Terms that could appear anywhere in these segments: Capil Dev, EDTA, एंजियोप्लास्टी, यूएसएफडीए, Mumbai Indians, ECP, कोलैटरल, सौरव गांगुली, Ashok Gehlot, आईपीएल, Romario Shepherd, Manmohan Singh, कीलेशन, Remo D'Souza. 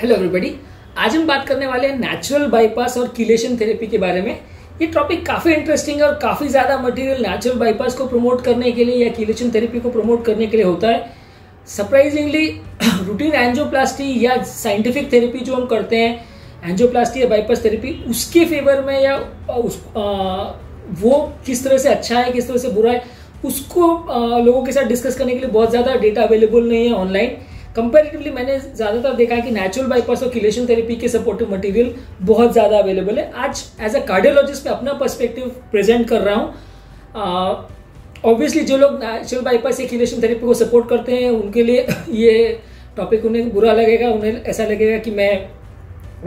Hello everybody, आज हम बात करने वाले हैं नेचुरल बाईपास और किलेशन थेरेपी के बारे में। ये टॉपिक काफ़ी इंटरेस्टिंग है और काफ़ी ज़्यादा मटेरियल नेचुरल बाईपास को प्रमोट करने के लिए या किलेशन थेरेपी को प्रमोट करने के लिए होता है। सरप्राइजिंगली रूटीन एंजियोप्लास्टी या साइंटिफिक थेरेपी जो हम करते हैं, एंजियोप्लास्टी या बाईपास थेरेपी, उसके फेवर में या वो किस तरह से अच्छा है, किस तरह से बुरा है, उसको लोगों के साथ डिस्कस करने के लिए बहुत ज़्यादा डेटा अवेलेबल नहीं है ऑनलाइन। कंपैरेटिवली मैंने ज़्यादातर देखा है कि नेचुरल बाईपास और किलेशन थेरेपी के सपोर्टिव मटेरियल बहुत ज़्यादा अवेलेबल है। आज एज अ कार्डियोलॉजिस्ट मैं अपना पर्सपेक्टिव प्रेजेंट कर रहा हूँ। ऑब्वियसली जो लोग नेचुरल बाईपास या किलेशन थेरेपी को सपोर्ट करते हैं उनके लिए ये टॉपिक उन्हें बुरा लगेगा, उन्हें ऐसा लगेगा कि मैं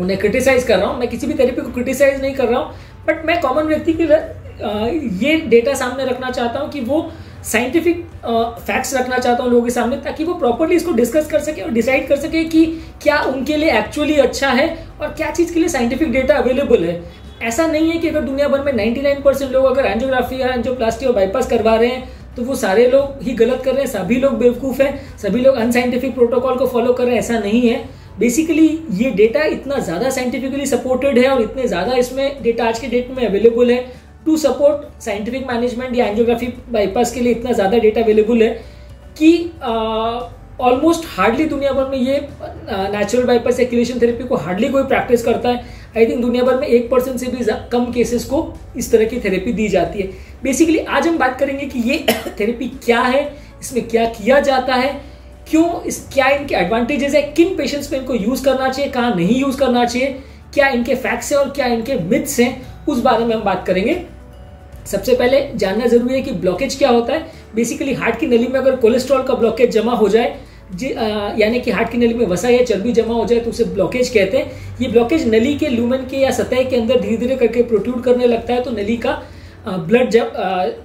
उन्हें क्रिटिसाइज़ कर रहा हूँ। मैं किसी भी थेरेपी को क्रिटिसाइज़ नहीं कर रहा हूँ, बट मैं कॉमन व्यक्ति के लिए ये डेटा सामने रखना चाहता हूँ कि वो साइंटिफिक फैक्ट्स रखना चाहता हूँ लोगों के सामने, ताकि वो प्रॉपर्ली इसको डिस्कस कर सके और डिसाइड कर सके कि क्या उनके लिए एक्चुअली अच्छा है और क्या चीज़ के लिए साइंटिफिक डेटा अवेलेबल है। ऐसा नहीं है कि अगर दुनिया भर में 99% लोग अगर एंजियोग्राफी या एंजियोप्लास्टी और बाईपास करवा रहे हैं तो वो सारे लोग ही गलत कर रहे हैं, सभी लोग बेवकूफ़ हैं, सभी लोग अनसाइंटिफिक प्रोटोकॉल को फॉलो कर रहे हैं, ऐसा नहीं है। बेसिकली ये डेटा इतना ज़्यादा साइंटिफिकली सपोर्टेड है और इतने ज़्यादा इसमें डेटा आज के डेट में अवेलेबल है टू सपोर्ट साइंटिफिक मैनेजमेंट या एंजियोग्राफी बाईपास के लिए। इतना ज़्यादा डेटा अवेलेबल है कि ऑलमोस्ट हार्डली दुनिया भर में ये नेचुरल बाईपास या किलेशन थेरेपी को हार्डली कोई प्रैक्टिस करता है। आई थिंक दुनिया भर में 1% से भी कम केसेस को इस तरह की थेरेपी दी जाती है। बेसिकली आज हम बात करेंगे कि ये थेरेपी क्या है, इसमें क्या किया जाता है, क्या इनके एडवांटेजेस है, किन पेशेंट्स पे इनको यूज़ करना चाहिए, कहाँ नहीं यूज़ करना चाहिए, क्या इनके फैक्ट्स हैं और क्या इनके मिथ्स हैं, उस बारे में हम बात करेंगे। सबसे पहले जानना जरूरी है कि ब्लॉकेज क्या होता है। बेसिकली हार्ट की नली में अगर कोलेस्ट्रॉल का ब्लॉकेज जमा हो जाए, यानी कि हार्ट की नली में वसा या चर्बी जमा हो जाए तो उसे ब्लॉकेज कहते हैं। ये ब्लॉकेज नली के ल्यूमेन के या सतह के अंदर धीरे धीरे करके प्रोट्रूड करने लगता है, तो नली का ब्लड जब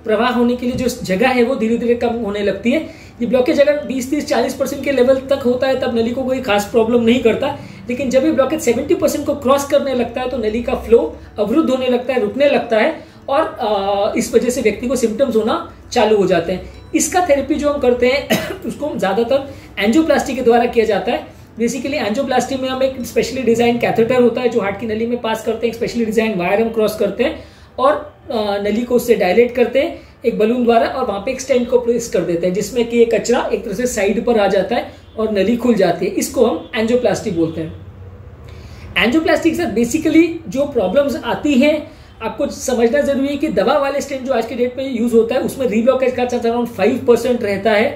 प्रवाह होने के लिए जो जगह है वो धीरे धीरे कम होने लगती है। ये ब्लॉकेज अगर 20-30-40% के लेवल तक होता है तब नली को कोई खास प्रॉब्लम नहीं करता, लेकिन जब ये ब्लॉकेज 70% को क्रॉस करने लगता है तो नली का फ्लो अवरुद्ध होने लगता है, रुकने लगता है और इस वजह से व्यक्ति को सिम्टम्स होना चालू हो जाते हैं। इसका थेरेपी जो हम करते हैं उसको हम ज़्यादातर एंजियोप्लास्टी के द्वारा किया जाता है। बेसिकली एंजियोप्लास्टी में हम एक स्पेशली डिज़ाइन कैथेटर होता है जो हार्ट की नली में पास करते हैं, एक स्पेशली डिज़ाइन वायर हम क्रॉस करते हैं और नली को उससे डायलेट करते हैं एक बलून द्वारा और वहाँ पे एक स्टैंड को प्लेस कर देते हैं जिसमें कि एक कचरा एक तरह से साइड पर आ जाता है और नली खुल जाती है। इसको हम एंजियोप्लास्टी बोलते हैं। एंजियोप्लास्टी के साथ बेसिकली जो प्रॉब्लम्स आती हैं आपको समझना जरूरी है कि दवा वाले स्टेंट जो आज के डेट में यूज होता है उसमें रीब्लॉकेज का चांस अराउंड 5% रहता है।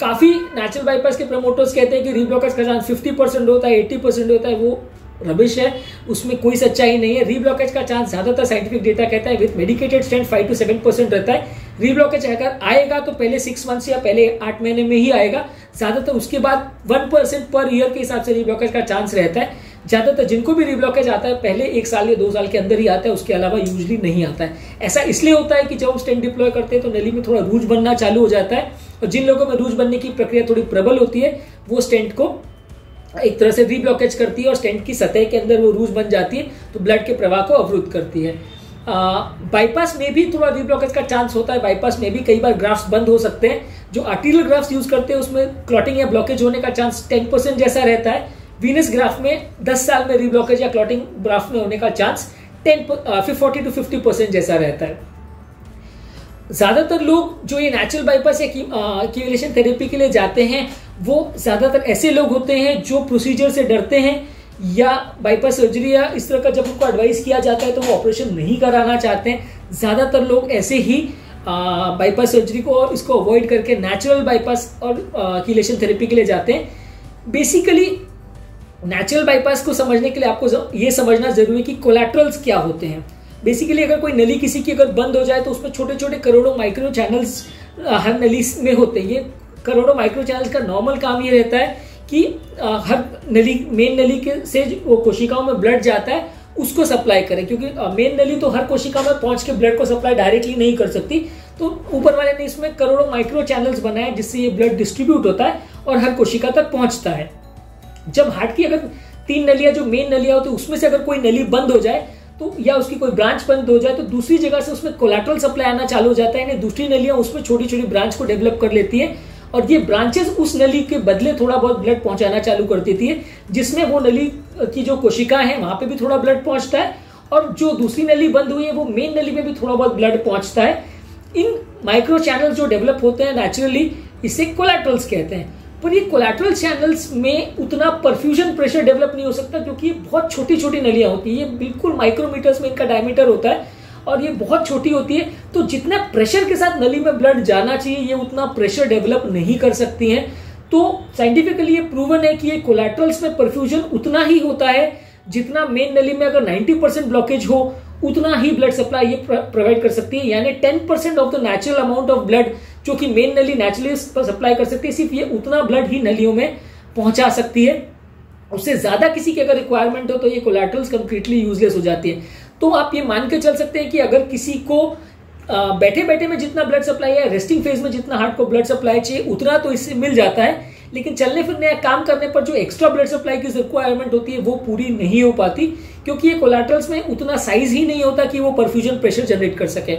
काफ़ी नेचुरल बाईपास के प्रमोटर्स कहते हैं कि रीब्लॉकेज का चांस 50% होता है, 80% होता है, वो रबिश है, उसमें कोई सच्चाई नहीं है। रीब्लॉकेज का चांस ज़्यादातर साइंटिफिक डेटा कहता है विद मेडिकेटेड स्टेंट 5-7% रहता है। रीब्लॉकेज अगर आएगा तो पहले 6 months या पहले 8 महीने में ही आएगा ज़्यादातर, उसके बाद 1% पर ईयर के हिसाब से रीब्लॉकेज का चांस रहता है। ज़्यादातर जिनको भी रीब्लॉकेज आता है पहले 1 साल या 2 साल के अंदर ही आता है, उसके अलावा यूजली नहीं आता है। ऐसा इसलिए होता है कि जब हम स्टेंट डिप्लॉय करते हैं तो नली में थोड़ा रूज बनना चालू हो जाता है और जिन लोगों में रूज बनने की प्रक्रिया थोड़ी प्रबल होती है वो स्टेंट को एक तरह से रीब्लॉकेज करती है और स्टेंट की सतह के अंदर वो रूज बन जाती है तो ब्लड के प्रवाह को अवरुद्ध करती है। बाईपास में भी थोड़ा रीब्लॉकेज का चांस होता है। बाईपास में भी कई बार ग्राफ्ट्स बंद हो सकते हैं। जो आर्टीरियल ग्राफ्ट्स यूज करते हैं उसमें क्लॉटिंग या ब्लॉकेज होने का चांस 10% जैसा रहता है। वीनस ग्राफ में 10 साल में रीब्लॉकेज या क्लॉटिंग ग्राफ में होने का चांस 40-50% जैसा रहता है। ज़्यादातर लोग जो ये नेचुरल बाईपास या किलेशन थेरेपी के लिए जाते हैं वो ज़्यादातर ऐसे लोग होते हैं जो प्रोसीजर से डरते हैं या बाईपास सर्जरी या इस तरह का जब उनको एडवाइस किया जाता है तो वो ऑपरेशन नहीं कराना चाहते हैं। ज़्यादातर लोग ऐसे ही बाईपास सर्जरी को और इसको अवॉइड करके नेचुरल बाईपास और किलेशन थेरेपी के लिए जाते हैं। बेसिकली नेचुरल बाईपास को समझने के लिए आपको ये समझना जरूरी है कि कोलैटरल्स क्या होते हैं। बेसिकली अगर कोई नली किसी की अगर बंद हो जाए तो उसमें छोटे छोटे करोड़ों माइक्रो चैनल्स हर नली में होते हैं। ये करोड़ों माइक्रो चैनल्स का नॉर्मल काम ये रहता है कि हर नली मेन नली के से वो कोशिकाओं में ब्लड जाता है उसको सप्लाई करें, क्योंकि मेन नली तो हर कोशिका में पहुँच के ब्लड को सप्लाई डायरेक्टली नहीं कर सकती। तो ऊपर वाले ने इसमें करोड़ों माइक्रो चैनल्स बनाए जिससे ये ब्लड डिस्ट्रीब्यूट होता है और हर कोशिका तक पहुँचता है। जब हार्ट की अगर 3 नलियां जो मेन नलियां होती है उसमें से अगर कोई नली बंद हो जाए तो या उसकी कोई ब्रांच बंद हो जाए तो दूसरी जगह से उसमें कोलैटरल सप्लाई आना चालू हो जाता है, यानी दूसरी नलियां उसमें छोटी छोटी ब्रांच को डेवलप कर लेती है और ये ब्रांचेस उस नली के बदले थोड़ा बहुत ब्लड पहुंचाना चालू कर देती है, जिसमें वो नली की जो कोशिकाएं हैं वहां पे भी थोड़ा ब्लड पहुंचता है, और जो दूसरी नली बंद हुई है वो मेन नली में भी थोड़ा बहुत ब्लड पहुंचता है। इन माइक्रो चैनल्स जो डेवलप होते हैं नेचुरली, इसे कोलैटरल्स कहते हैं। पर ये कोलैटरल चैनल्स में उतना परफ्यूजन प्रेशर डेवलप नहीं हो सकता, क्योंकि ये बहुत छोटी छोटी नलियां होती है, ये बिल्कुल माइक्रोमीटर्स में इनका डायमीटर होता है और ये बहुत छोटी होती है। तो जितना प्रेशर के साथ नली में ब्लड जाना चाहिए ये उतना प्रेशर डेवलप नहीं कर सकती हैं। तो साइंटिफिकली ये प्रूवन है कि ये कोलैटरल्स में परफ्यूजन उतना ही होता है जितना मेन नली में अगर 90% ब्लॉकेज हो उतना ही ब्लड सप्लाई ये प्रोवाइड कर सकती है, यानी 10% of the natural amount of blood जो कि मेन नली नेचुरली सप्लाई कर सकती है, सिर्फ ये उतना ब्लड ही नलियों में पहुंचा सकती है। उससे ज्यादा किसी की अगर रिक्वायरमेंट हो तो ये कोलैटरल्स कंप्लीटली यूजलेस हो जाती है। तो आप ये मान के चल सकते हैं कि अगर किसी को बैठे बैठे में जितना ब्लड सप्लाई है, रेस्टिंग फेज में जितना हार्ट को ब्लड सप्लाई चाहिए उतना तो इससे मिल जाता है, लेकिन चलने फिरने या काम करने पर जो एक्स्ट्रा ब्लड सप्लाई की रिक्वायरमेंट होती है वो पूरी नहीं हो पाती, क्योंकि ये कोलैटरल्स में उतना साइज ही नहीं होता कि वो परफ्यूजन प्रेशर जनरेट कर सके।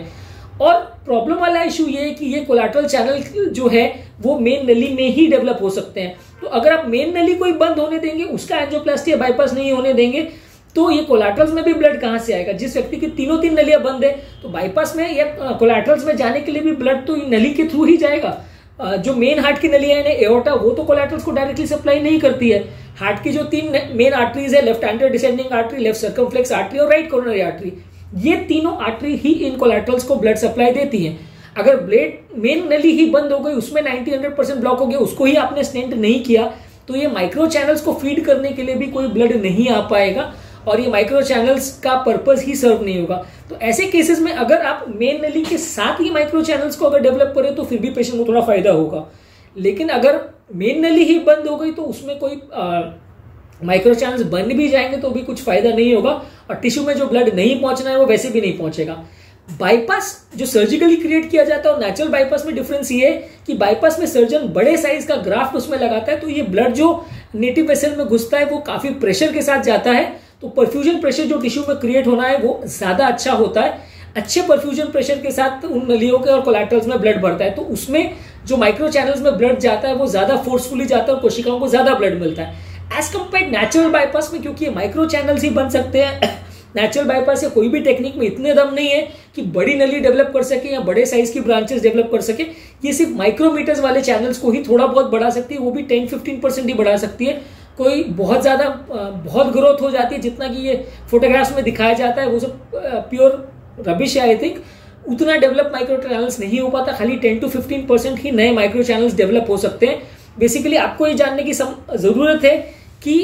और प्रॉब्लम वाला इशू ये है कि ये कोलैटरल चैनल जो है वो मेन नली में ही डेवलप हो सकते हैं। तो अगर आप मेन नली कोई बंद होने देंगे, उसका एंजियोप्लास्टी या बाईपास नहीं होने देंगे, तो ये कोलैटरल्स में भी ब्लड कहां से आएगा? जिस व्यक्ति की तीन नलियां बंद है तो बाईपास में या कोलैटरल्स में जाने के लिए भी ब्लड तो नली के थ्रू ही जाएगा। जो मेन हार्ट की नलियां हैं एओर्टा, वो तो कोलैटरल्स को डायरेक्टली सप्लाई नहीं करती है। हार्ट की जो तीन मेन आर्टरीज है, left anterior descending artery, left circumflex artery और राइट कोरोनरी आर्टरी, ये तीनों आर्टरी ही इन कोलैटरल्स को ब्लड सप्लाई देती है। अगर ब्लड मेन नली ही बंद हो गई, उसमें 90-100% ब्लॉक हो गया, उसको ही आपने स्टेंट नहीं किया, तो ये माइक्रो चैनल्स को फीड करने के लिए भी कोई ब्लड नहीं आ पाएगा और ये माइक्रो चैनल्स का पर्पस ही सर्व नहीं होगा। तो ऐसे केसेस में अगर आप मेन नली के साथ ही माइक्रो चैनल्स को अगर डेवलप करें तो फिर भी पेशेंट को थोड़ा फायदा होगा, लेकिन अगर मेन नली ही बंद हो गई तो उसमें कोई माइक्रो चैनल्स बन भी जाएंगे तो भी कुछ फायदा नहीं होगा, और टिश्यू में जो ब्लड नहीं पहुंचना है वो वैसे भी नहीं पहुंचेगा। बाईपास जो सर्जिकली क्रिएट किया जाता है और नेचुरल बाईपास में डिफरेंस ये है कि बाईपास में सर्जन बड़े साइज का ग्राफ्ट उसमें लगाता है, तो ये ब्लड जो नेटिव वेसल में घुसता है वो काफी प्रेशर के साथ जाता है, तो परफ्यूजन प्रेशर जो टिश्यू में क्रिएट होना है वो ज्यादा अच्छा होता है। अच्छे परफ्यूजन प्रेशर के साथ उन नलियों के और कोलैटरल्स में ब्लड बढ़ता है, तो उसमें जो माइक्रो चैनल्स में ब्लड जाता है वो ज्यादा फोर्सफुली जाता है और कोशिकाओं को ज्यादा ब्लड मिलता है एज कम्पेयर नेचुरल बाईपास में, क्योंकि माइक्रो चैनल्स ही बन सकते हैं। नेचुरल बाईपास या कोई भी टेक्निक में इतने दम नहीं है कि बड़ी नली डेवलप कर सके या बड़े साइज की ब्रांचेस डेवलप कर सके। ये सिर्फ माइक्रोमीटर्स वाले चैनल्स को ही थोड़ा बहुत बढ़ा सकती है, वो भी 10-15% ही बढ़ा सकती है। कोई बहुत ज़्यादा बहुत ग्रोथ हो जाती है जितना कि ये फोटोग्राफ्स में दिखाया जाता है वो सब प्योर रबिश है। आई थिंक उतना डेवलप माइक्रो चैनल्स नहीं हो पाता, खाली 10-15% ही नए माइक्रो चैनल्स डेवलप हो सकते हैं। बेसिकली आपको ये जानने की ज़रूरत है कि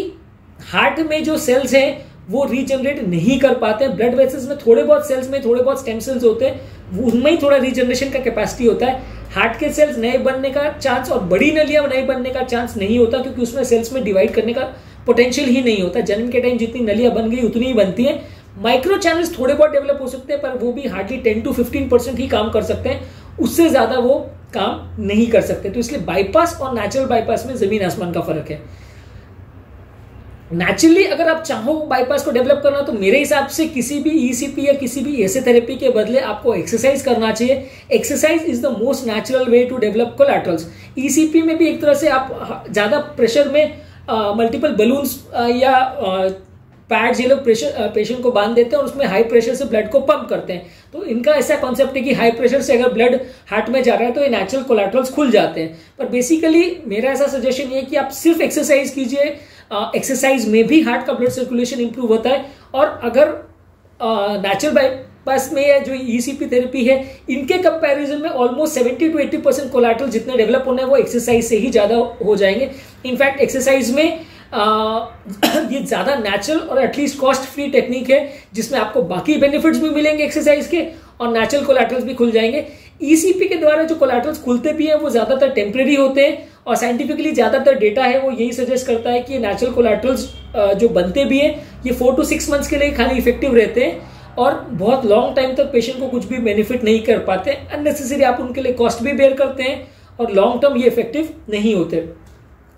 हार्ट में जो सेल्स हैं वो रीजनरेट नहीं कर पाते। ब्लड वेसल्स में थोड़े बहुत सेल्स में थोड़े बहुत स्टेम सेल्स होते हैं, उनमें ही थोड़ा रीजनरेशन का कैपेसिटी होता है। हार्ट के सेल्स नए बनने का चांस और बड़ी नलियां नए बनने का चांस नहीं होता, क्योंकि उसमें सेल्स में डिवाइड करने का पोटेंशियल ही नहीं होता। जन्म के टाइम जितनी नलियां बन गई उतनी ही बनती हैं। माइक्रो चैनल्स थोड़े बहुत डेवलप हो सकते हैं, पर वो भी हार्डली 10-15% ही काम कर सकते हैं, उससे ज़्यादा वो काम नहीं कर सकते। तो इसलिए बाईपास और नेचुरल बाईपास में ज़मीन आसमान का फर्क है। नेचुरली अगर आप चाहो बाईपास को डेवलप करना, तो मेरे हिसाब से किसी भी ईसीपी या किसी भी ऐसे थेरेपी के बदले आपको एक्सरसाइज करना चाहिए। Exercise is the most natural way to develop collaterals. ECP में भी एक तरह से आप ज़्यादा प्रेशर में मल्टीपल बलून्स या पैड्स ये लोग प्रेशर पेशेंट को बांध देते हैं और उसमें हाई प्रेशर से ब्लड को पंप करते हैं। तो इनका ऐसा कॉन्सेप्ट है कि हाई प्रेशर से अगर ब्लड हार्ट में जा रहा है तो ये नेचुरल कोलैटरल्स खुल जाते हैं। पर बेसिकली मेरा ऐसा सजेशन ये है कि आप सिर्फ एक्सरसाइज कीजिए, एक्सरसाइज में भी हार्ट का ब्लड सर्कुलेशन इंप्रूव होता है। और अगर नेचुरल बाईपास में जो ईसीपी थेरेपी है, इनके कंपैरिजन में ऑलमोस्ट 70-80% कोलैटरल जितने डेवलप होने हैं वो एक्सरसाइज से ही ज़्यादा हो जाएंगे। इनफैक्ट एक्सरसाइज में ये ज़्यादा नेचुरल और एटलीस्ट कॉस्ट फ्री टेक्निक है, जिसमें आपको बाकी बेनिफिट्स भी मिलेंगे एक्सरसाइज के और नेचुरल कोलैटरल्स भी खुल जाएंगे। ईसीपी के द्वारा जो कोलैटरल्स खुलते भी हैं वो ज़्यादातर टेम्प्रेरी होते हैं, और साइंटिफिकली ज़्यादातर डेटा है वो यही सजेस्ट करता है कि नेचुरल कोलैटरल्स जो बनते भी हैं ये 4 to 6 months के लिए खाली इफेक्टिव रहते हैं और बहुत लॉन्ग टाइम तक पेशेंट को कुछ भी बेनिफिट नहीं कर पाते। अननेसेसरी आप उनके लिए कॉस्ट भी बेयर करते हैं और लॉन्ग टर्म ये इफेक्टिव नहीं होते।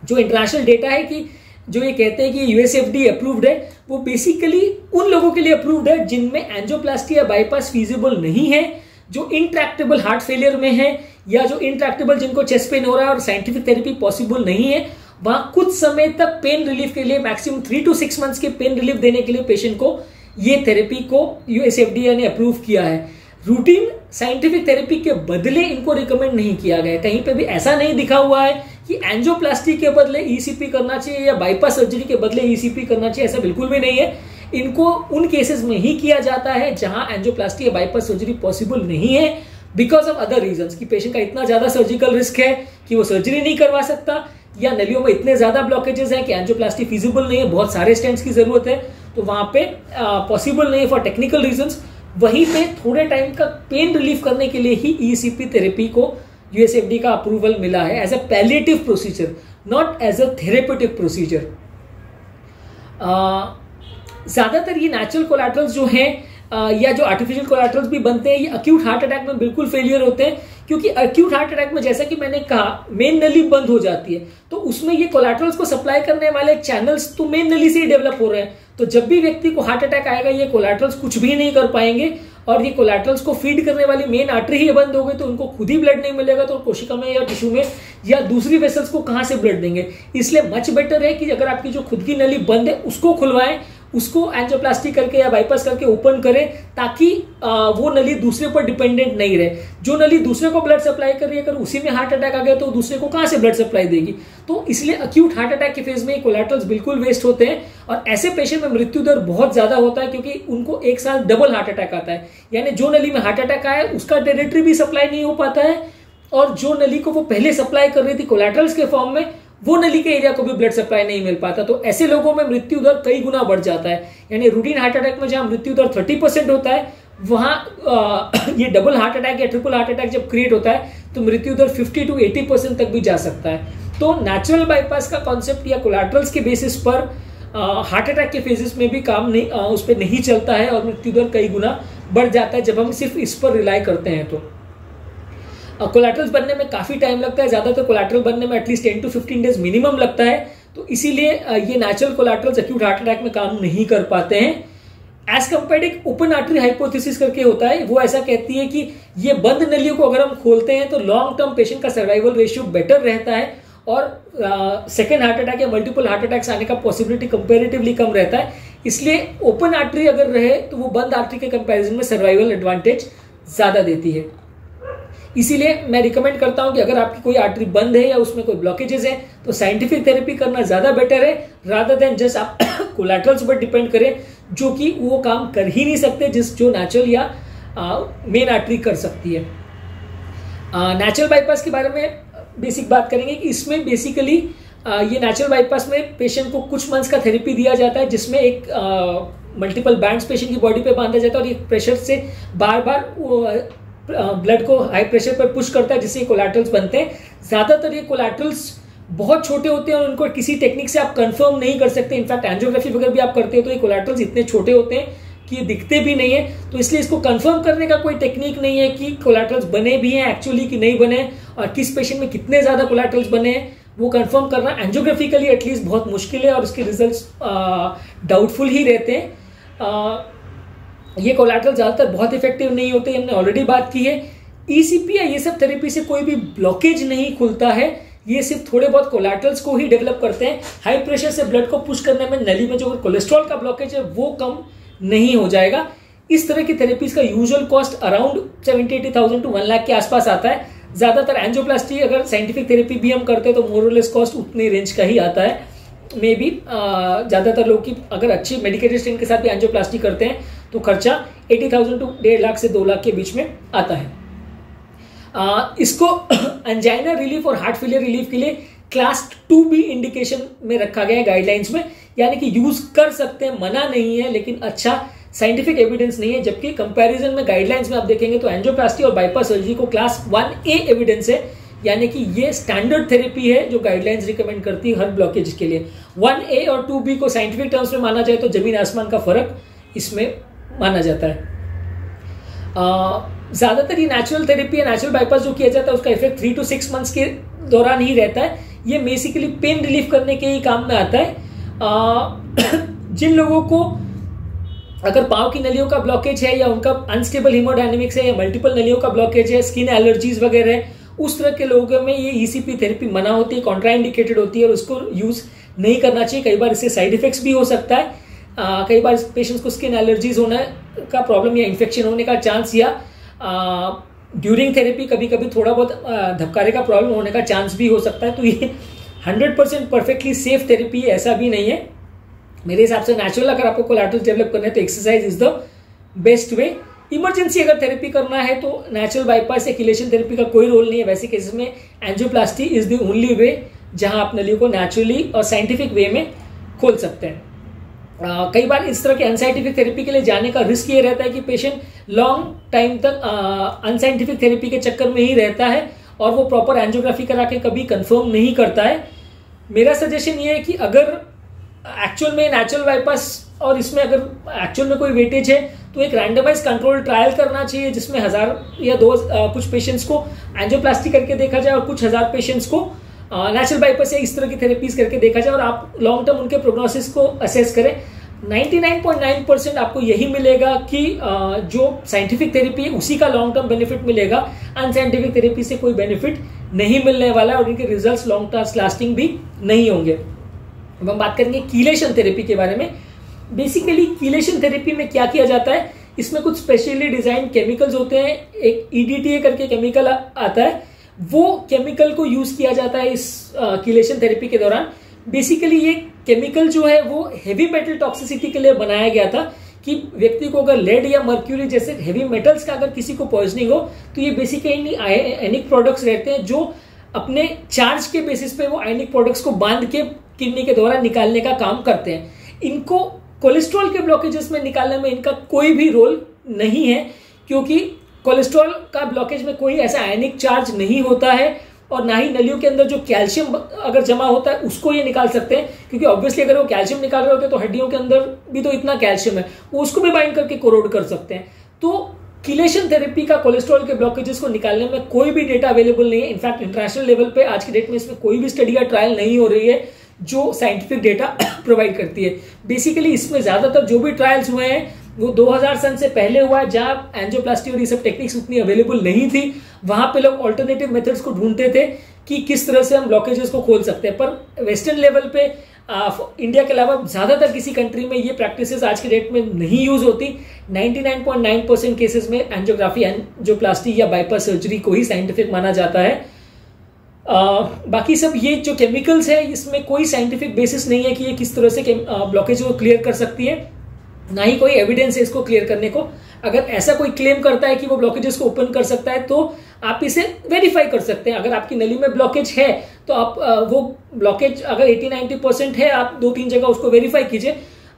जो इंटरनेशनल डेटा है कि जो ये कहते हैं कि यूएसएफडी अप्रूव्ड है, वो बेसिकली उन लोगों के लिए अप्रूव्ड है जिनमें एंजियोप्लास्टी या बाईपास फीजिबल नहीं है, जो इंट्रैक्टेबल हार्ट फेलियर में है या जो इंट्रैक्टेबल जिनको चेस्ट पेन हो रहा है और साइंटिफिक थेरेपी पॉसिबल नहीं है, वहाँ कुछ समय तक पेन रिलीफ के लिए मैक्सिमम 3 to 6 months के पेन रिलीफ देने के लिए पेशेंट को ये थेरेपी को यूएसएफडीए ने अप्रूव किया है। रूटीन साइंटिफिक थेरेपी के बदले इनको रिकमेंड नहीं किया गया है। कहीं पे भी ऐसा नहीं दिखा हुआ है कि एंजियोप्लास्टी के बदले ईसीपी करना चाहिए या बाईपास सर्जरी के बदले ईसीपी करना चाहिए, ऐसा बिल्कुल भी नहीं है। इनको उन केसेस में ही किया जाता है जहां एंजियोप्लास्टी या बाईपास सर्जरी पॉसिबल नहीं है बिकॉज ऑफ अदर रीजंस, कि पेशेंट का इतना ज्यादा सर्जिकल रिस्क है कि वो सर्जरी नहीं करवा सकता, या नलियों में इतने ज्यादा ब्लॉकेजेस हैं कि एंजियोप्लास्टी फिजिबल नहीं है, बहुत सारे स्टेंट्स की जरूरत है, तो वहां पे पॉसिबल नहीं है फॉर टेक्निकल रीजंस। वहीं पे थोड़े टाइम का पेन रिलीफ करने के लिए ही ईसीपी थेरेपी को यूएसएफडी का अप्रूवल मिला है as a palliative procedure, not as a therapeutic procedure. ज्यादातर ये नेचुरल कोलैटरल्स जो हैं या जो आर्टिफिशियल कोलैटरल्स भी बनते हैं, ये अक्यूट हार्ट अटैक में बिल्कुल फेलियर होते हैं, क्योंकि अक्यूट हार्ट अटैक में जैसा कि मैंने कहा मेन नली बंद हो जाती है, तो उसमें ये कोलैटरल्स को सप्लाई करने वाले चैनल्स तो मेन नली से ही डेवलप हो रहे हैं। तो जब भी व्यक्ति को हार्ट अटैक आएगा, ये कोलैटरल्स कुछ भी नहीं कर पाएंगे, और ये कोलैटरल्स को फीड करने वाली मेन आर्टरी ही बंद हो गई, तो उनको खुद ही ब्लड नहीं मिलेगा, तो कोशिका में या टिश्यू में या दूसरी वेसल्स को कहां से ब्लड देंगे। इसलिए मच बेटर है कि अगर आपकी जो खुद की नली बंद है उसको खुलवाएं, उसको एंजियोप्लास्टी करके या बाईपास करके ओपन करें, ताकि वो नली दूसरे पर डिपेंडेंट नहीं रहे। जो नली दूसरे को ब्लड सप्लाई कर रही है, अगर उसी में हार्ट अटैक आ गया तो दूसरे को कहां से ब्लड सप्लाई देगी। तो इसलिए अक्यूट हार्ट अटैक के फेज में कोलैटरल्स बिल्कुल वेस्ट होते हैं, और ऐसे पेशेंट में मृत्यु दर बहुत ज्यादा होता है, क्योंकि उनको एक साथ डबल हार्ट अटैक आता है, यानी जो नली में हार्ट अटैक आया उसका टेरिटरी भी सप्लाई नहीं हो पाता है, और जो नली को वो पहले सप्लाई कर रही थी कोलैटरल्स के फॉर्म में, वो नली के एरिया को भी ब्लड सप्लाई नहीं मिल पाता। तो ऐसे लोगों में मृत्यु दर कई गुना बढ़ जाता है। यानी रूटीन हार्ट अटैक में जहां मृत्यु दर 30% होता है, वहां ये डबल हार्ट अटैक या ट्रिपल हार्ट अटैक जब क्रिएट होता है तो मृत्यु दर 50 to 80% तक भी जा सकता है। तो नेचुरल बाईपास का कॉन्सेप्ट या कोलैटरल्स के बेसिस पर हार्ट अटैक के फेजेस में भी काम नहीं, उस पर नहीं चलता है, और मृत्यु दर कई गुना बढ़ जाता है जब हम सिर्फ इस पर रिलाई करते हैं। तो कोलैटरल्स बनने में काफ़ी टाइम लगता है, ज़्यादातर कोलैटरल बनने में एटलीस्ट 10 to 15 डेज मिनिमम लगता है, तो इसीलिए ये natural collaterals acute heart attack में काम नहीं कर पाते हैं। एज कम्पेयर्ड एक ओपन आर्टरी हाइपोथेसिस करके होता है, वो ऐसा कहती है कि ये बंद नलियों को अगर हम खोलते हैं तो लॉन्ग टर्म पेशेंट का सर्वाइवल रेशियो बेटर रहता है, और सेकेंड हार्ट अटैक या मल्टीपल हार्ट अटैक्स आने का पॉसिबिलिटी कंपेरेटिवली कम रहता है। इसलिए ओपन आर्टरी अगर रहे तो वो बंद आर्टरी के कंपैरिजन में सर्वाइवल एडवांटेज ज़्यादा देती है। इसीलिए मैं रिकमेंड करता हूं कि अगर आपकी कोई आर्टरी बंद है या उसमें कोई ब्लॉकेजेस है तो साइंटिफिक थेरेपी करना ज़्यादा बेटर है, रादर देन जस्ट आप कोलैटरल्स पर डिपेंड करें, जो कि वो काम कर ही नहीं सकते जिस जो नेचुरल या मेन आर्टरी कर सकती है। नेचुरल बाईपास के बारे में बेसिक बात करेंगे कि इसमें बेसिकली ये नेचुरल बाईपास में पेशेंट को कुछ मंथ्स का थेरेपी दिया जाता है, जिसमें एक मल्टीपल बैंड्स पेशेंट की बॉडी पे बांधा जाता है, और ये प्रेशर से बार बार ब्लड को हाई प्रेशर पर पुश करता है, जिससे कोलैटरल्स बनते हैं। ज़्यादातर ये कोलैटरल्स बहुत छोटे होते हैं और उनको किसी टेक्निक से आप कंफर्म नहीं कर सकते। इनफैक्ट एंजियोग्राफी वगैरह भी आप करते हो तो ये कोलैटरल्स इतने छोटे होते हैं कि ये दिखते भी नहीं है, तो इसलिए इसको कंफर्म करने का कोई टेक्निक नहीं है कि कोलैटरल्स बने भी हैं एक्चुअली कि नहीं बने, और किस पेशेंट में कितने ज़्यादा कोलैटरल्स बने हैं वो कंफर्म करना एंजियोग्राफिकली एटलीस्ट बहुत मुश्किल है, और उसके रिजल्ट्स डाउटफुल ही रहते हैं। ये कोलैटरल ज़्यादातर बहुत इफेक्टिव नहीं होते, हमने ऑलरेडी बात की है। ईसीपी या ये सब थेरेपी से कोई भी ब्लॉकेज नहीं खुलता है, ये सिर्फ थोड़े बहुत कोलैटरल्स को ही डेवलप करते हैं। हाई प्रेशर से ब्लड को पुश करने में नली में जो कोलेस्ट्रॉल का ब्लॉकेज है वो कम नहीं हो जाएगा। इस तरह की थेरेपीज का usual cost around 70-80,000 to 1 lakh के आसपास आता है। ज़्यादातर एंजियोप्लास्टी अगर साइंटिफिक थेरेपी भी हम करते हैं तो मोर और लेस कॉस्ट उतनी रेंज का ही आता है। मे बी ज़्यादातर लोग की अगर अच्छी मेडिकेटेड स्टेंट के साथ भी एंजियोप्लास्टी करते हैं तो खर्चा 80,000 to 1.5 लाख से 2 लाख के बीच में आता है। इसको एंजाइना रिलीफ और हार्ट फेलियर रिलीफ के लिए क्लास 2B इंडिकेशन में रखा गया है गाइडलाइंस में, यानी कि यूज कर सकते हैं, मना नहीं है, लेकिन अच्छा साइंटिफिक एविडेंस नहीं है। जबकि कंपैरिजन में गाइडलाइंस में आप देखेंगे तो एंजियोप्लास्टी और बाईपास सर्जरी को क्लास 1A एविडेंस है, यानी कि ये स्टैंडर्ड थेरेपी है जो गाइडलाइंस रिकमेंड करती है हर ब्लॉकेज के लिए। 1A और 2B को साइंटिफिक टर्म्स में माना जाए तो जमीन आसमान का फर्क इसमें माना जाता है। ज़्यादातर ये नेचुरल थेरेपी या नेचुरल बाईपास जो किया जाता है उसका इफेक्ट 3 to 6 months के दौरान ही रहता है। ये बेसिकली पेन रिलीफ करने के ही काम में आता है। जिन लोगों को अगर पाँव की नलियों का ब्लॉकेज है या उनका अनस्टेबल हीमोडायनेमिक्स है या मल्टीपल नलियों का ब्लॉकेज है, स्किन एलर्जीज वगैरह है, उस तरह के लोगों में ये ईसीपी थेरेपी मना होती है, कॉन्ट्राइंडिकेटेड होती है और उसको यूज नहीं करना चाहिए। कई बार इससे साइड इफेक्ट्स भी हो सकता है, कई बार पेशेंट्स को स्किन एलर्जीज होने का प्रॉब्लम या इन्फेक्शन होने का चांस या ड्यूरिंग थेरेपी कभी कभी थोड़ा बहुत धबकारे का प्रॉब्लम होने का चांस भी हो सकता है। तो ये 100% परफेक्टली सेफ थेरेपी है ऐसा भी नहीं है। मेरे हिसाब से नेचुरल अगर आपको कोलैटरल्स डेवलप करना है तो exercise is the best way. Emergency अगर थेरेपी करना है तो नेचुरल बाईपास या किलेशन थेरेपी का कोई रोल नहीं है। वैसे केसेस में एंजियोप्लास्टी is the only way जहां आप नलियों को नेचुरली और साइंटिफिक वे में खोल सकते हैं। कई बार इस तरह के अनसाइंटिफिक थेरेपी के लिए जाने का रिस्क ये रहता है कि पेशेंट लॉन्ग टाइम तक अनसाइंटिफिक थेरेपी के चक्कर में ही रहता है और वो प्रॉपर एंजियोग्राफी करा के कभी कंफर्म नहीं करता है। मेरा सजेशन ये है कि अगर एक्चुअल में नेचुरल बाईपास और इसमें अगर एक्चुअल में कोई वेटेज है तो एक रैंडमाइज कंट्रोल ट्रायल करना चाहिए जिसमें 1000 या 2000 कुछ पेशेंट्स को एंजियोप्लास्टी करके देखा जाए और कुछ 1000 पेशेंट्स को नेचुरल बाईपास या इस तरह की थेरेपीज करके देखा जाए और आप लॉन्ग टर्म उनके प्रोग्नोसिस को असेस करें। 99.9% आपको यही मिलेगा कि जो साइंटिफिक थेरेपी है उसी का लॉन्ग टर्म बेनिफिट मिलेगा, अनसाइंटिफिक थेरेपी से कोई बेनिफिट नहीं मिलने वाला और इनके रिजल्ट्स लॉन्ग टर्म लास्टिंग भी नहीं होंगे। अब हम बात करेंगे कीलेशन थेरेपी के बारे में। बेसिकली कीलेशन थेरेपी में क्या किया जाता है, इसमें कुछ स्पेशली डिजाइन केमिकल्स होते हैं, एक ईडीटीए करके केमिकल आता है, वो केमिकल को यूज किया जाता है इस कीलेशन थेरेपी के दौरान। बेसिकली ये केमिकल जो है वो हेवी मेटल टॉक्सिसिटी के लिए बनाया गया था कि व्यक्ति को अगर लेड या मर्क्यूरी जैसे हेवी मेटल्स का अगर किसी को पॉइजनिंग हो तो ये बेसिकली आयनिक प्रोडक्ट्स रहते हैं जो अपने चार्ज के बेसिस पे वो आयनिक प्रोडक्ट्स को बांध के किडनी के द्वारा निकालने का काम करते हैं। इनको कोलेस्ट्रॉल के ब्लॉकेजेस में निकालने में इनका कोई भी रोल नहीं है क्योंकि कोलेस्ट्रॉल का ब्लॉकेज में कोई ऐसा आयनिक चार्ज नहीं होता है और ना ही नलियों के अंदर जो कैल्शियम अगर जमा होता है उसको ये निकाल सकते हैं क्योंकि ऑब्वियसली अगर वो कैल्शियम निकाल रहे होते हैं तो हड्डियों के अंदर भी तो इतना कैल्शियम है वो उसको भी बाइंड करके कोरोड कर सकते हैं। तो कीलेशन थेरेपी का कोलेस्ट्रॉल के ब्लॉकेजेस को निकालने में कोई भी डेटा अवेलेबल नहीं है। इनफैक्ट इंटरनेशनल लेवल पे आज की डेट में इसमें कोई भी स्टडी या ट्रायल नहीं हो रही है जो साइंटिफिक डेटा प्रोवाइड करती है। बेसिकली इसमें ज्यादातर जो भी ट्रायल्स हुए हैं वो 2000 सन से पहले हुआ है जहां एंजियोप्लास्टी और ये सब टेक्निक्स उतनी अवेलेबल नहीं थी। वहां पे लोग ऑल्टरनेटिव मेथड्स को ढूंढते थे कि किस तरह से हम ब्लॉकेजेस को खोल सकते हैं, पर वेस्टर्न लेवल पे इंडिया के अलावा ज्यादातर किसी कंट्री में ये प्रैक्टिसेस आज के डेट में नहीं यूज होती। 99.9% केसेस में एंजियोग्राफी, एंजियोप्लास्टी या बाईपास सर्जरी को ही साइंटिफिक माना जाता है। बाकी सब ये जो केमिकल्स है इसमें कोई साइंटिफिक बेसिस नहीं है कि ये किस तरह से ब्लॉकेज को क्लियर कर सकती है, ना ही कोई एविडेंस है इसको क्लियर करने को। अगर ऐसा कोई क्लेम करता है कि वो ब्लॉकेजेस को ओपन कर सकता है तो आप इसे वेरीफाई कर सकते हैं। अगर आपकी नली में ब्लॉकेज है तो आप वो ब्लॉकेज अगर 80-90% है आप 2-3 जगह उसको वेरीफाई कीजिए।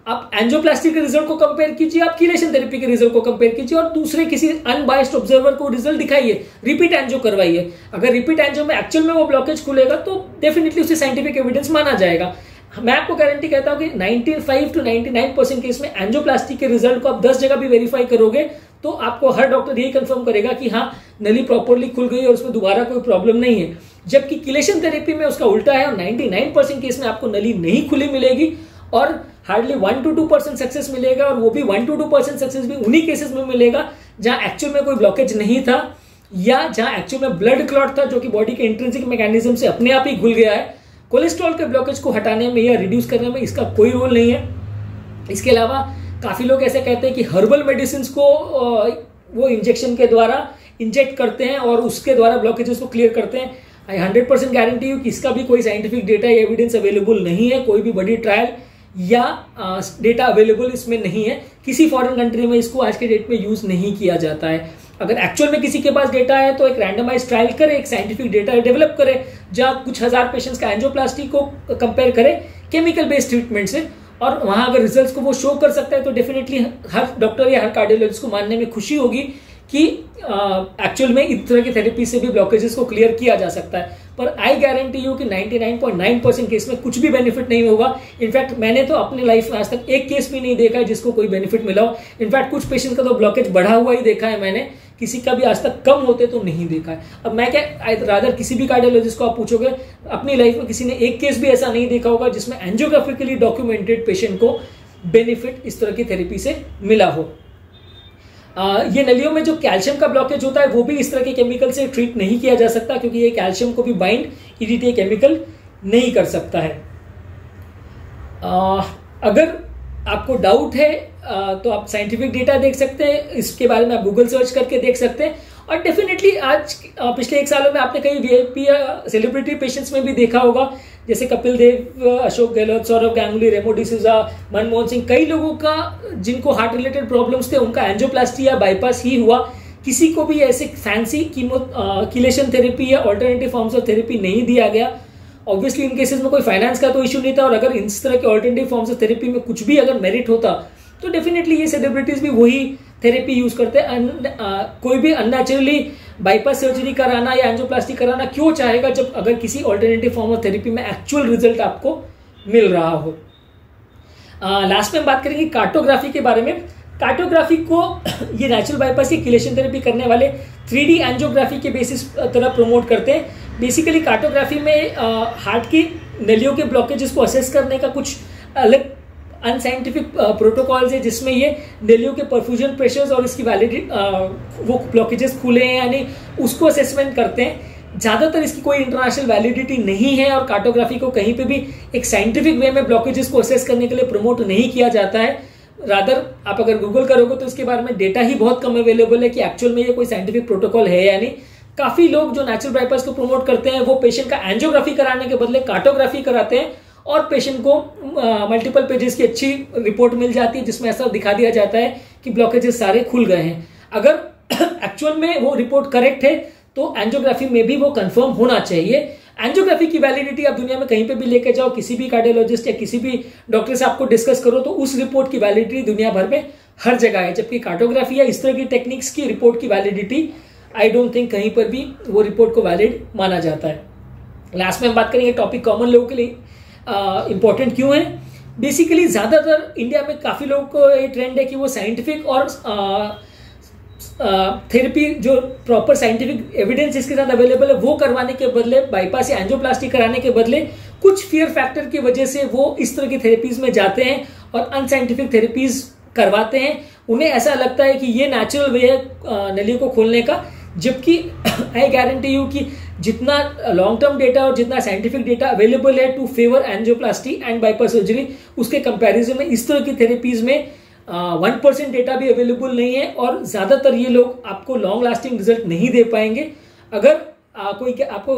आप एंजियोप्लास्टी के रिजल्ट को कंपेयर कीजिए, आप कीलेशन थेरेपी के रिजल्ट को कंपेयर कीजिए और दूसरे किसी अनबायस्ड ऑब्जर्वर को रिजल्ट दिखाइए, रिपीट एंजियो करवाइए। अगर रिपीट एंजियो में एक्चुअल में वो ब्लॉकेज खुलेगा तो डेफिनेटली उसे साइंटिफिक एविडेंस माना जाएगा। मैं आपको गारंटी कहता हूं कि 95 to 99% केस में एंजियोप्लास्टी के रिजल्ट को आप 10 जगह भी वेरीफाई करोगे तो आपको हर डॉक्टर यही कंफर्म करेगा कि हाँ नली प्रॉपरली खुल गई और उसमें दोबारा कोई प्रॉब्लम नहीं है। जबकि कीलेशन थेरेपी में उसका उल्टा है और 99% केस में आपको नली नहीं खुली मिलेगी और हार्डली 1 to 2% सक्सेस मिलेगा और वो भी 1 to 2% सक्सेस भी उन्हीं केसेस में मिलेगा जहां एक्चुअल में कोई ब्लॉकेज नहीं था या जहां एक्चुअल में ब्लड क्लॉट था जो कि बॉडी के इंट्रिंसिक मैकेनिज्म से अपने आप ही घुल गया है। कोलेस्ट्रॉल के ब्लॉकेज को हटाने में या रिड्यूस करने में इसका कोई रोल नहीं है। इसके अलावा काफ़ी लोग ऐसे कहते हैं कि हर्बल मेडिसिन को वो इंजेक्शन के द्वारा इंजेक्ट करते हैं और उसके द्वारा ब्लॉकेजेस को क्लियर करते हैं। आई 100% गारंटी हूँ कि इसका भी कोई साइंटिफिक डेटा या एविडेंस अवेलेबल नहीं है। कोई भी बड़ी ट्रायल या डेटा अवेलेबल इसमें नहीं है। किसी फॉरेन कंट्री में इसको आज के डेट में यूज़ नहीं किया जाता है। अगर एक्चुअल में किसी के पास डेटा है तो एक रैंडमाइज ट्रायल करे, एक साइंटिफिक डेटा डेवलप करे जहाँ कुछ 1000 पेशेंट्स का एंजियोप्लास्टी को कंपेयर करे केमिकल बेस्ड ट्रीटमेंट से और वहाँ अगर रिजल्ट्स को वो शो कर सकता है तो डेफिनेटली हर डॉक्टर या हर कार्डियोलॉजिस्ट को मानने में खुशी होगी कि एक्चुअल में इस तरह की थेरेपी से भी ब्लॉकेजेस को क्लियर किया जा सकता है। पर आई गारंटी यू कि 99.9% केस में कुछ भी बेनिफिट नहीं होगा। इनफैक्ट मैंने तो अपनी लाइफ में आज तक एक केस भी नहीं देखा है जिसको कोई बेनिफिट मिला हो। इनफैक्ट कुछ पेशेंट का तो ब्लॉकेज बढ़ा हुआ ही देखा है मैंने, किसी का भी आज तक कम होते तो नहीं देखा है। अब मैं क्या रादर किसी भी कार्डियोलॉजिस्ट को आप पूछोगे अपनी लाइफ में किसी ने एक केस भी ऐसा नहीं देखा होगा जिसमें एंजियोग्राफिकली डॉक्यूमेंटेड पेशेंट को बेनिफिट इस तरह की थेरेपी से मिला हो। ये नलियों में जो कैल्शियम का ब्लॉकेज होता है वो भी इस तरह के केमिकल से ट्रीट नहीं किया जा सकता, क्योंकि ये कैल्शियम को भी बाइंड ईडीटीए केमिकल नहीं कर सकता है। अगर आपको डाउट है तो आप साइंटिफिक डेटा देख सकते हैं, इसके बारे में आप गूगल सर्च करके देख सकते हैं। और डेफिनेटली आज पिछले एक सालों में आपने कई वीआईपी या सेलिब्रिटी पेशेंट्स में भी देखा होगा, जैसे कपिल देव, अशोक गहलोत, सौरव गांगुली, रेमो डिसूजा, मनमोहन सिंह, कई लोगों का जिनको हार्ट रिलेटेड प्रॉब्लम्स थे उनका एंजियोप्लास्टी या बाईपास ही हुआ। किसी को भी ऐसे फैंसी कीलेशन थेरेपी या ऑल्टरनेटिव फॉर्म्स ऑफ थेरेपी नहीं दिया गया। ऑब्वियसली इन केसेस में कोई फाइनेंस का तो इशू नहीं था, और अगर इस तरह के ऑल्टरनेटिव फॉर्म्स ऑफ थेरेपी में कुछ भी अगर मेरिट होता तो डेफिनेटली ये सेलिब्रिटीज भी वही थेरेपी यूज करते हैं। कोई भी अननेचुरली बाईपास सर्जरी कराना या एंजियोप्लास्टी कराना क्यों चाहेगा जब अगर किसी ऑल्टरनेटिव फॉर्म ऑफ थेरेपी में एक्चुअल रिजल्ट आपको मिल रहा हो। लास्ट में हम बात करेंगे कार्टोग्राफी के बारे में। कार्टोग्राफी को ये नेचुरल बाईपास की किलेशन थेरेपी करने वाले 3D एंजियोग्राफी के बेसिस तरह प्रमोट करते हैं। बेसिकली कार्टोग्राफी में हार्ट की नलियों के ब्लॉकेजेस को असेस करने का कुछ अलग अनसाइंटिफिक प्रोटोकॉल्स है, जिसमें ये नलियों के परफ्यूजन प्रेशर्स और इसकी वैलिडिटी वो ब्लॉकेजेस खुले हैं यानी उसको असेसमेंट करते हैं। ज़्यादातर इसकी कोई इंटरनेशनल वैलिडिटी नहीं है और कार्टोग्राफी को कहीं पे भी एक साइंटिफिक वे में ब्लॉकेजेस को असेस करने के लिए प्रमोट नहीं किया जाता है। रादर आप अगर गूगल करोगे तो इसके बारे में डेटा ही बहुत कम अवेलेबल है कि एक्चुअल में ये कोई साइंटिफिक प्रोटोकॉल है या नहीं। काफ़ी लोग जो नेचुरल बाईपास को प्रमोट करते हैं वो पेशेंट का एंजियोग्राफी कराने के बदले कार्टोग्राफी कराते हैं, और पेशेंट को मल्टीपल पेजेस की अच्छी रिपोर्ट मिल जाती है जिसमें ऐसा दिखा दिया जाता है कि ब्लॉकेजेस सारे खुल गए हैं। अगर एक्चुअल में वो रिपोर्ट करेक्ट है तो एंजियोग्राफी में भी वो कंफर्म होना चाहिए। एंजियोग्राफी की वैलिडिटी आप दुनिया में कहीं पे भी लेके जाओ, किसी भी कार्डियोलॉजिस्ट या किसी भी डॉक्टर से आपको डिस्कस करो तो उस रिपोर्ट की वैलिडिटी दुनिया भर में हर जगह है, जबकि कार्टोग्राफी या इस तरह की टेक्निक्स की रिपोर्ट की वैलिडिटी आई डोंट थिंक कहीं पर भी वो रिपोर्ट को वैलिड माना जाता है। लास्ट में हम बात करेंगे टॉपिक कॉमन लोगों के लिए इम्पॉर्टेंट क्यों है। बेसिकली ज़्यादातर इंडिया में काफ़ी लोगों को ये ट्रेंड है कि वो साइंटिफिक और थेरेपी जो प्रॉपर साइंटिफिक एविडेंस इसके साथ अवेलेबल है वो करवाने के बदले, बाईपास या एंजियोप्लास्टी कराने के बदले कुछ फियर फैक्टर की वजह से वो इस तरह की थेरेपीज में जाते हैं और अनसाइंटिफिक थेरेपीज करवाते हैं। उन्हें ऐसा लगता है कि ये नेचुरल वे है नलियों को खोलने का, जबकि आई गारंटी यू कि जितना लॉन्ग टर्म डेटा और जितना साइंटिफिक डेटा अवेलेबल है to favour एंजियोप्लास्टी and bypass surgery, उसके कंपैरिजन में इस तरह की थेरेपीज में 1% डेटा भी अवेलेबल नहीं है और ज़्यादातर ये लोग आपको लॉन्ग लास्टिंग रिजल्ट नहीं दे पाएंगे। अगर कोई आपको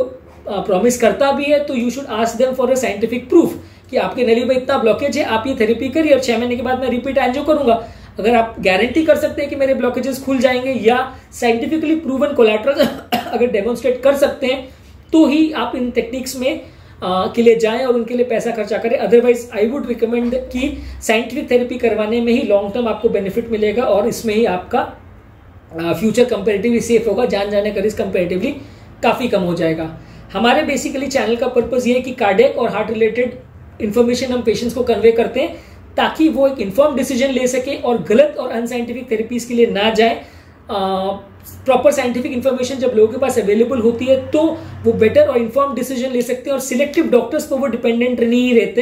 प्रॉमिस करता भी है तो you should ask them for a scientific proof कि आपके नली में इतना ब्लॉकेज है, आप ये थेरेपी करिए और 6 महीने के बाद मैं रिपीट एंजियो करूँगा। अगर आप गारंटी कर सकते हैं कि मेरे ब्लॉकेजेस खुल जाएंगे या साइंटिफिकली प्रूवन कोलैटरल अगर डेमोन्स्ट्रेट कर सकते हैं तो ही आप इन टेक्निक्स में के लिए जाएं और उनके लिए पैसा खर्चा करें। अदरवाइज आई वुड रिकमेंड कि साइंटिफिक थेरेपी करवाने में ही लॉन्ग टर्म आपको बेनिफिट मिलेगा और इसमें ही आपका फ्यूचर कंपेरेटिवली सेफ होगा, जान जाने का रिस्क कंपेरेटिवली काफ़ी कम हो जाएगा। हमारे बेसिकली चैनल का पर्पज़ ये है कि कार्डियक और हार्ट रिलेटेड इन्फॉर्मेशन हम पेशेंट्स को कन्वे करते हैं ताकि वो एक इन्फॉर्म डिसीजन ले सके और गलत और अनसाइंटिफिक थेरेपीज के लिए ना जाए। प्रॉपर साइंटिफिक इन्फॉर्मेशन जब लोगों के पास अवेलेबल होती है तो वो बेटर और इन्फॉर्म डिसीजन ले सकते हैं और सिलेक्टिव डॉक्टर्स पर वो डिपेंडेंट नहीं रहते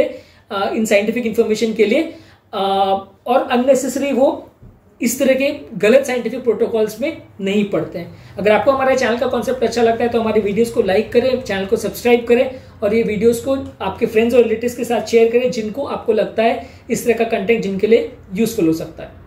इन साइंटिफिक इन्फॉर्मेशन के लिए और अननेसेसरी वो इस तरह के गलत साइंटिफिक प्रोटोकॉल्स में नहीं पड़ते हैं। अगर आपको हमारे चैनल का कॉन्सेप्ट अच्छा लगता है तो हमारी वीडियोस को लाइक करें, चैनल को सब्सक्राइब करें और ये वीडियोस को आपके फ्रेंड्स और रिलेटिव्स के साथ शेयर करें जिनको आपको लगता है इस तरह का कंटेंट जिनके लिए यूजफुल हो सकता है।